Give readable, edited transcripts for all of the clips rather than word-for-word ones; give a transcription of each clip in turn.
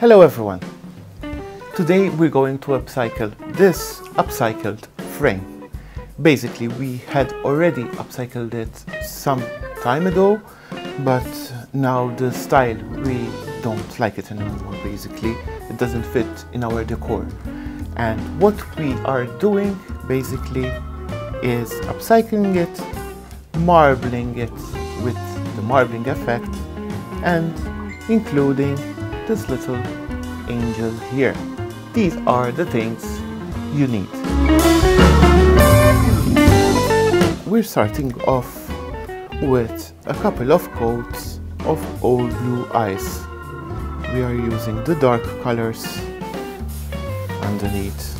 Hello everyone! Today we're going to upcycle this upcycled frame. Basically we had already upcycled it some time ago, but now the style, we don't like it anymore basically. It doesn't fit in our decor. And what we are doing basically is upcycling it, marbling it with the marbling effect and including this little angel here. These are the things you need. We're starting off with a couple of coats of Old Blue Eyes. We are using the dark colors underneath.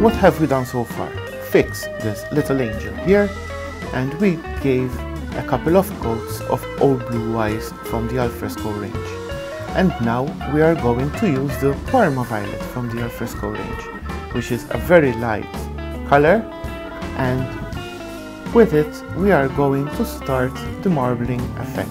What have we done so far? Fix this little angel here, and we gave a couple of coats of Old Blue Eyes from the Alfresco range. And now we are going to use the Parma Violet from the Alfresco range, which is a very light color, and with it we are going to start the marbling effect.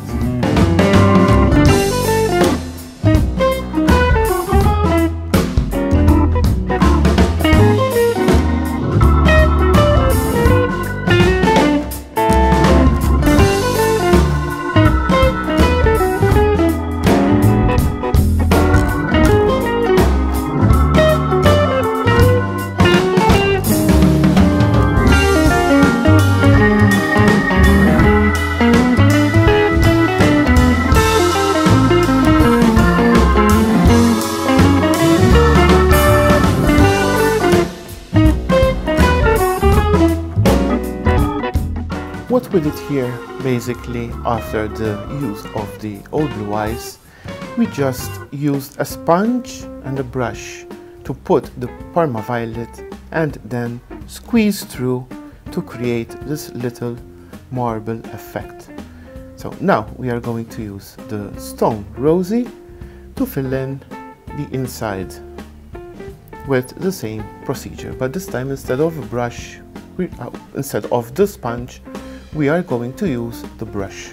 What we did here, basically, after the use of the Old Blue Eyes, we just used a sponge and a brush to put the Parma Violet and then squeeze through to create this little marble effect. So now we are going to use the Stone Rosy to fill in the inside with the same procedure, but this time instead of a brush, instead of the sponge, we are going to use the brush.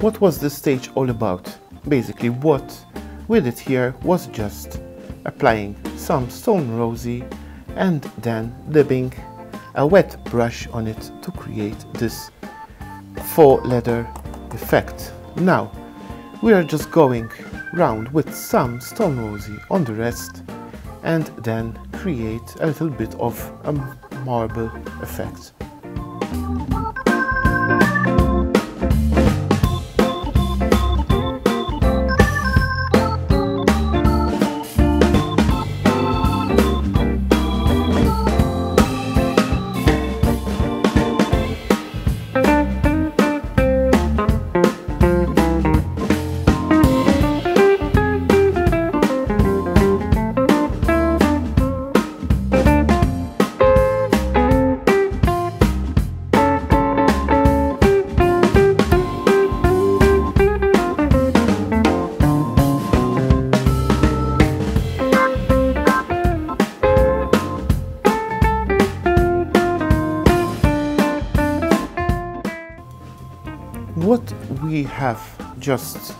What was this stage all about? Basically what we did here was just applying some Stone Rosy and then dabbing a wet brush on it to create this faux leather effect. Now we are just going round with some Stone Rosy on the rest and then create a little bit of a marble effect. what we have just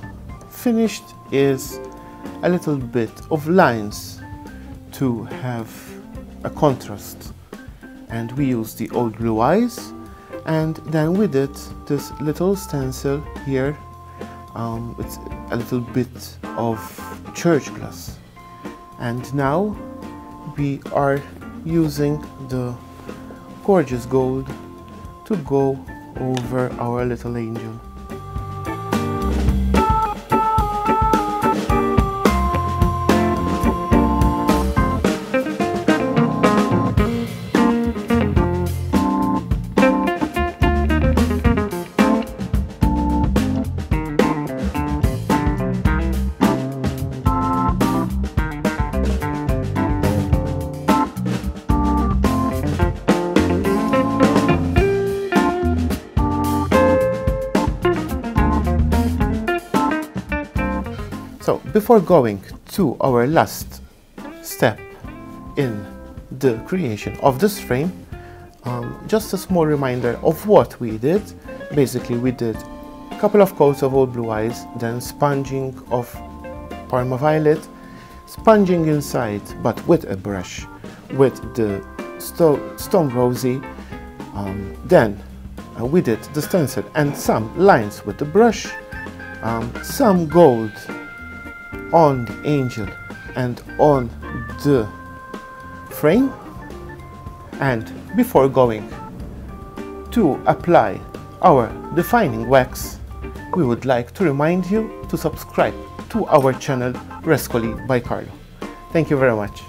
finished is a little bit of lines to have a contrast, and we use the Old Blue Eyes, and then we did this little stencil here. It's a little bit of church glass, and now we are using the gorgeous gold to go over our little angel. So, before going to our last step in the creation of this frame, just a small reminder of what we did. Basically, we did a couple of coats of Old Blue Eyes, then sponging of Parma Violet, sponging inside but with a brush with the stone rosy, then we did the stencil and some lines with the brush, some gold on the angel and on the frame, and before going to apply our defining wax, we would like to remind you to subscribe to our channel Rescoli by Carlo. Thank you very much.